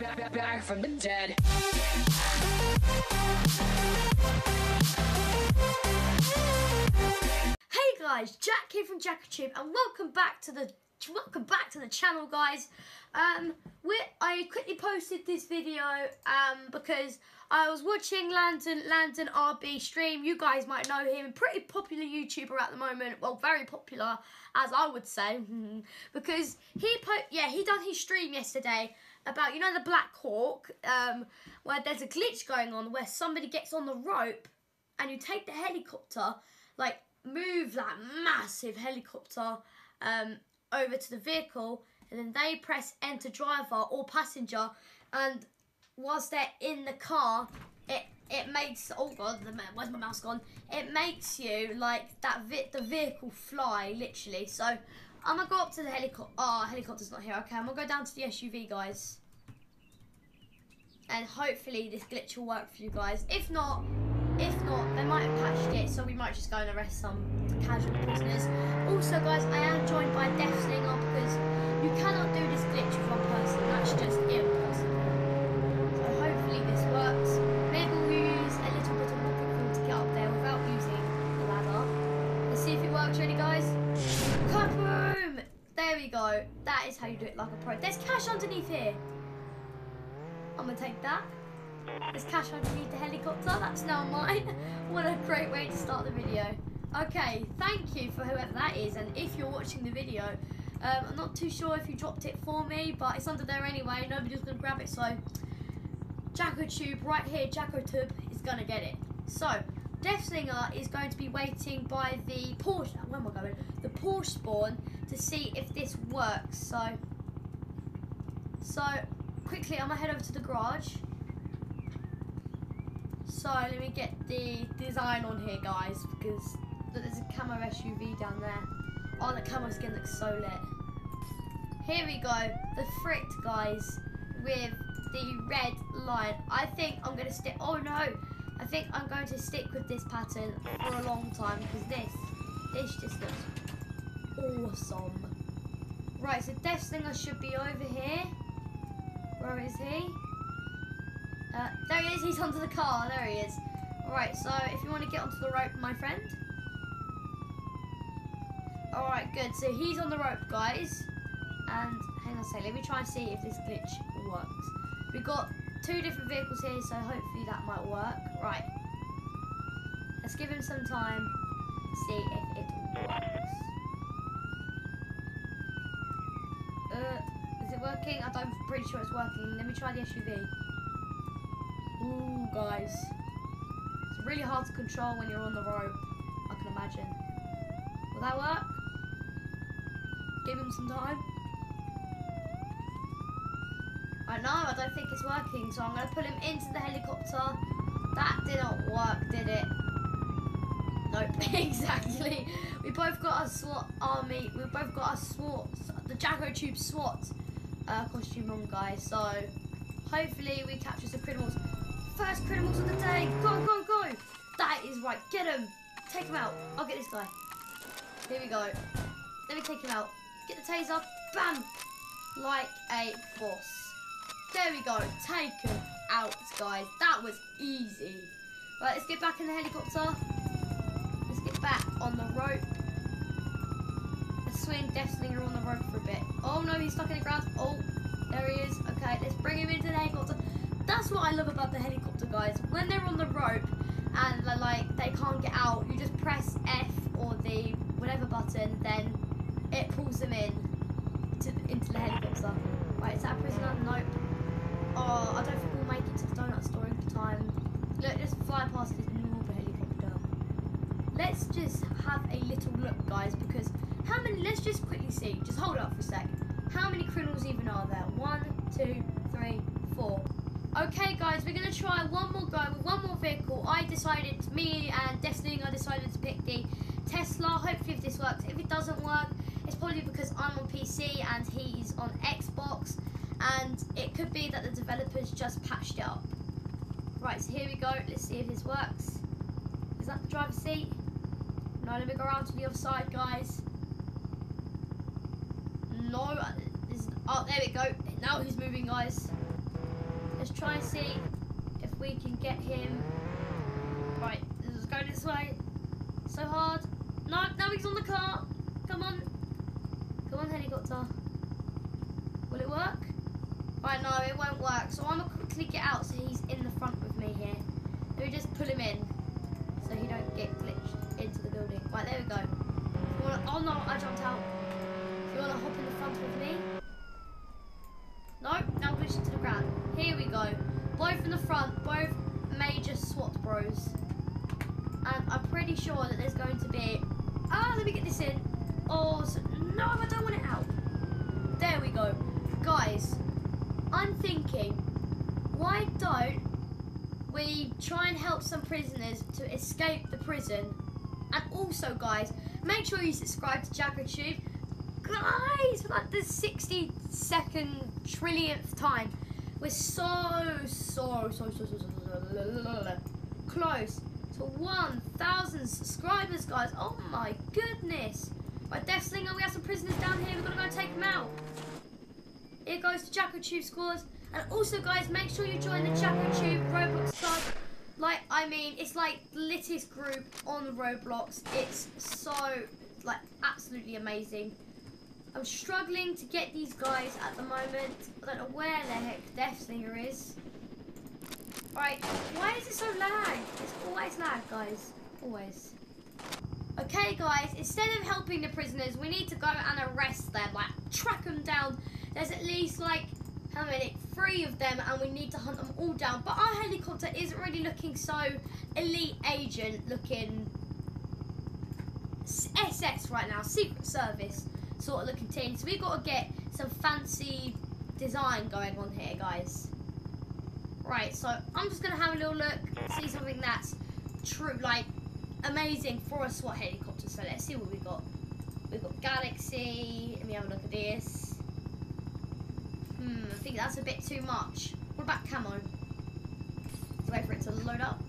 Back from the dead. Hey guys, Jack here from JackoTube, and welcome back to the channel, guys. I quickly posted this video because I was watching Landon RB stream. You guys might know him, pretty popular YouTuber at the moment. Well, very popular, as I would say, because he done his stream yesterday about, you know, the Black Hawk, where there's a glitch going on where somebody gets on the rope and you take the helicopter, like move that massive helicopter over to the vehicle, and then they press enter driver or passenger, and whilst they're in the car, it makes, oh god, where's my mouse gone? It makes you, like, the vehicle fly, literally. So I'm gonna go up to the helicopter. Oh, helicopter's not here. Okay, I'm gonna go down to the SUV, guys, and hopefully this glitch will work for you guys. If not, they might have patched it, so we might just go and arrest some casual prisoners. Also, guys, I am joined by Deathslinger, because you cannot do this glitch with one person. That's just impossible. So hopefully this works. Maybe we'll use a little bit of rocket to get up there without using the ladder. Let's see if it works, really, guys. Kaboom! There we go. That is how you do it like a pro. There's cash underneath here. I'm gonna take that. There's cash underneath the helicopter, that's now mine. What a great way to start the video. Okay, thank you for whoever that is, and if you're watching the video, I'm not too sure if you dropped it for me, but it's under there anyway, nobody's gonna grab it, so JackoTube right here, JackoTube is gonna get it. So Deathslinger is going to be waiting by the Porsche, where am I going? The Porsche spawn, to see if this works. So quickly I'm gonna head over to the garage. So let me get the design on here, guys, because there's a camo SUV down there. Oh, the camo skin looks so lit. Here we go, the Frit, guys, with the red line. I think I'm going to stick, oh no, I think I'm going to stick with this pattern for a long time, because this just looks awesome. Right, so Deathslinger should be over here. Where is he? There he is, he's onto the car, there he is. Alright, so if you want to get onto the rope, my friend. Alright, good, so he's on the rope, guys. And, hang on a sec, let me try and see if this glitch works. We've got two different vehicles here, so hopefully that might work. Right, let's give him some time, see if it works. Is it working? I'm pretty sure it's working. Let me try the SUV. Ooh, guys, it's really hard to control when you're on the rope, I can imagine. Will that work? Give him some time. I know, I don't think it's working, so I'm going to pull him into the helicopter. That didn't work, did it? Nope, exactly. We both got our SWAT army, we both got our SWAT, the JackoTube SWAT costume on, guys, so hopefully we capture some criminals. First criminals of the day. Go, go, go. That is right. Get him. Take him out. I'll get this guy. Here we go. Let me take him out. Get the taser. Bam. Like a boss. There we go. Take him out, guys. That was easy. Right, let's get back in the helicopter. Let's get back on the rope. Let's swing Deathslinger on the rope for a bit. Oh, no. He's stuck in the ground. Oh. There he is. Okay, let's bring him into the helicopter. That's what I love about the helicopter, guys. When they're on the rope and they're like, they can't get out, you just press F or the whatever button, then it pulls them into the helicopter. Right, is that a prisoner? Nope. Oh, I don't think we'll make it to the donut store in time. Look, just fly past this normal helicopter. Let's just have a little look, guys, because how many, let's just quickly see, just hold up for a sec. How many criminals even are there? 1, 2, 3, 4. Okay, guys, we're going to try one more go with one more vehicle. Me and Deathslinger decided to pick the Tesla. Hopefully if this works. If it doesn't work, it's probably because I'm on PC and he's on Xbox. And it could be that the developers just patched it up. Right, so here we go. Let's see if this works. Is that the driver's seat? No, let me go around to the other side, guys. No, oh, there we go. Now he's moving, guys. Let's try and see if we can get him. Right, let's go this way. So hard. No, now he's on the car. Come on. Come on, helicopter. Will it work? Right, no, it won't work. So I'm going to quickly get out so he's in the front with me here. Let me just pull him in so he don't get glitched into the building. Right, there we go. If you wanna, oh no, I jumped out. If you want to hop in the front with me. Nope, now glitched into the ground. Here we go. Both in the front, both major SWAT bros. And I'm pretty sure that there's going to be... Ah, let me get this in. Oh, so... no, I don't want it out. There we go. Guys, I'm thinking, why don't we try and help some prisoners to escape the prison? And also, guys, make sure you subscribe to JackoTube. Guys, for like the 62nd trillionth time, we're so close to 1,000 subscribers, guys. Oh my goodness. Right, Deathslinger, we have some prisoners down here. We've got to go take them out. It goes to JackoTube scores. And also, guys, make sure you join the JackoTube Roblox club. Like, I mean, it's like the littest group on Roblox. It's so, like, absolutely amazing. I'm struggling to get these guys at the moment. I don't know where the heck Deathslinger is. Alright, why is it so lag? It's always lag, guys. Always. Okay, guys, instead of helping the prisoners, we need to go and arrest them. Like, track them down. There's at least, like, how many? 3 of them, and we need to hunt them all down. But our helicopter isn't really looking so elite agent looking SS right now. Secret Service sort of looking team. So we've got to get some fancy design going on here, guys. Right, so I'm just going to have a little look, see something that's true, like amazing for a SWAT helicopter. So let's see what we've got. We've got Galaxy. Let me have a look at this. I think that's a bit too much. What about camo? Let's wait for it to load up.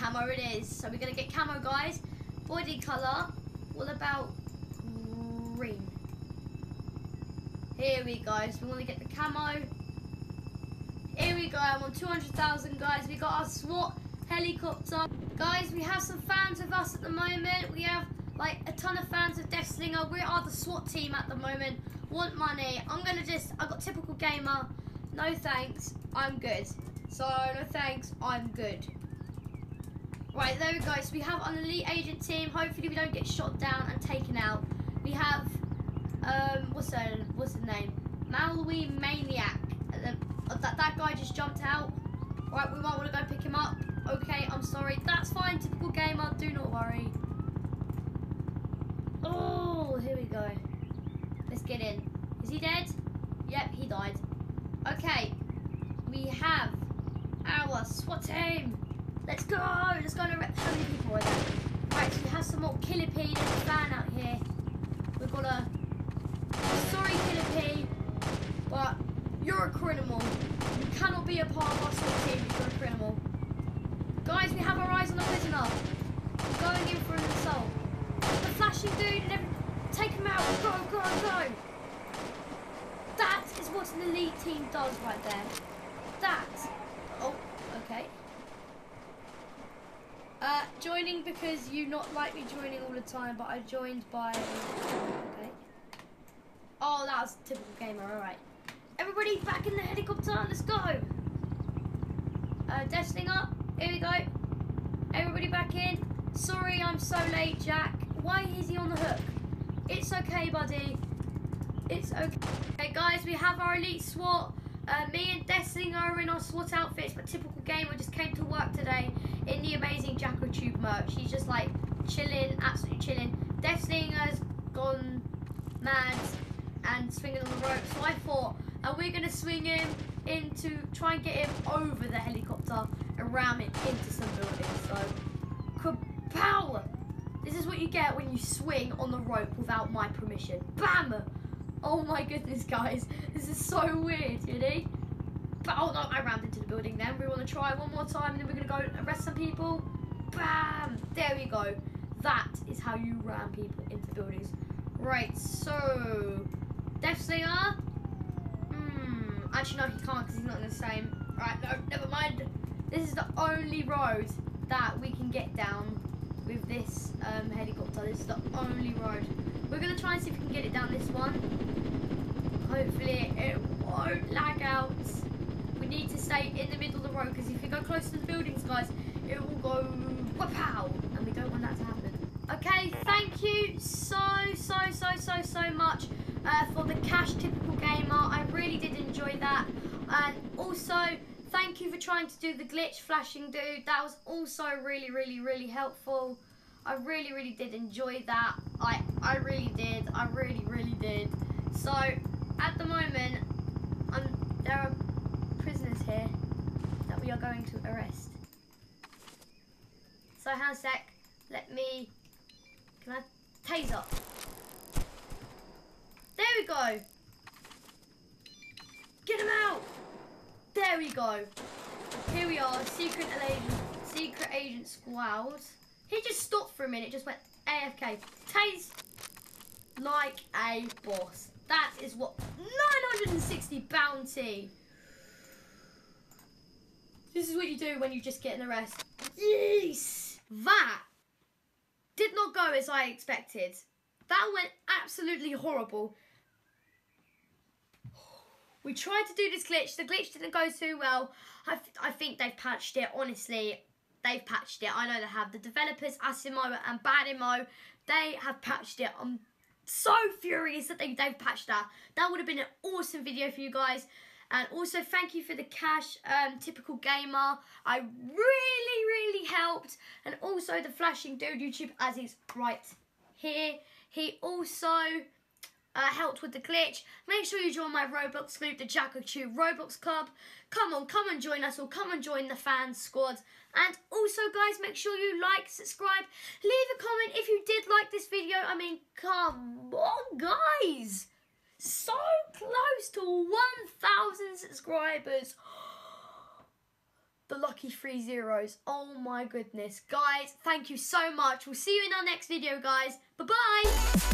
Camo it is. So we're going to get camo, guys. Body colour. What about green? Here we go. So we want to get the camo. Here we go. I'm on 200,000, guys. We got our SWAT helicopter. Guys, we have some fans with us at the moment. We have... like a ton of fans of Deathslinger. We are the SWAT team at the moment. Want money? I'm gonna just. I got typical gamer. No thanks. I'm good. So no thanks. I'm good. Right, there we go. So we have an elite agent team. Hopefully we don't get shot down and taken out. We have what's the name? Mallory Maniac. That guy just jumped out. Right, we might want to go pick him up. Okay, I'm sorry. That's fine. Typical gamer. Do not worry. Oh, here we go. Let's get in. Is he dead? Yep, he died. Okay, we have our SWAT team. Let's go. Let's go and arrest. How many people are there? Right, so we have some more Killer P. There's a fan out here. We've got a... sorry, Killer P, but you're a criminal. You cannot be a part of our SWAT team if you're a criminal. Guys, we have our eyes on the prisoner. We're going in for an assault. The flashing dude and everything. Take him out. Go, go, go. That is what an elite team does right there. That. Oh, okay. Joining because you not like me joining all the time, but I joined by... okay. Oh, that was a typical gamer. All right. Everybody back in the helicopter. Let's go. Deathslinger. Here we go. Everybody back in. Sorry, I'm so late, Jack. Why is he on the hook? It's okay, buddy. It's okay. Okay, guys, we have our elite SWAT. Me and Deathslinger are in our SWAT outfits, but typical gamer just came to work today in the amazing JackoTube merch. He's just like chilling, absolutely chilling. Deathslinger's gone mad and swinging on the rope. So I thought, and we're gonna swing him into, try and get him over the helicopter and ram it into some building. So, kapow! This is what you get when you swing on the rope without my permission. Bam! Oh my goodness, guys. This is so weird, you know? But, oh no, I rammed into the building then. We want to try one more time and then we're going to go arrest some people. Bam! There we go. That is how you ram people into buildings. Right, so... Deathslinger. Actually, no, he can't because he's not in the same. Right, no, never mind. This is the only road that we can get down with this helicopter. This is the only road. We're going to try and see if we can get it down this one. Hopefully it won't lag out. We need to stay in the middle of the road because if you go close to the buildings, guys, it will go pow, and we don't want that to happen. Okay, thank you so much for the cash, Typical Gamer. I really did enjoy that. And also, thank you for trying to do the glitch flashing dude. That was also really helpful. I really did enjoy that. I really did. I really did. So at the moment, there are prisoners here that we are going to arrest. So hang a sec, let me, can I taser? There we go. Get him out. There we go. Here we are, secret agent squad. He just stopped for a minute, just went AFK. Tase like a boss. That is what, 960 bounty. This is what you do when you just get an arrest. Yes! That did not go as I expected. That went absolutely horrible. We tried to do this glitch. The glitch didn't go too well. I think they've patched it. Honestly, they've patched it. I know they have. The developers, Asimo and Badimo, they have patched it. I'm so furious that they've patched that. That would have been an awesome video for you guys. And also, thank you for the cash, Typical Gamer. I really helped. And also, the Flashing Dude YouTube, as he's right here. He also helped with the glitch. Make sure you join my Roblox group, the JackoTube Roblox Club. Come on, come and join us all. Come and join the fan squad. And also, guys, make sure you like, subscribe. Leave a comment if you did like this video. I mean, come on, guys. So close to 1,000 subscribers. The lucky 3 zeros. Oh my goodness. Guys, thank you so much. We'll see you in our next video, guys. Bye-bye.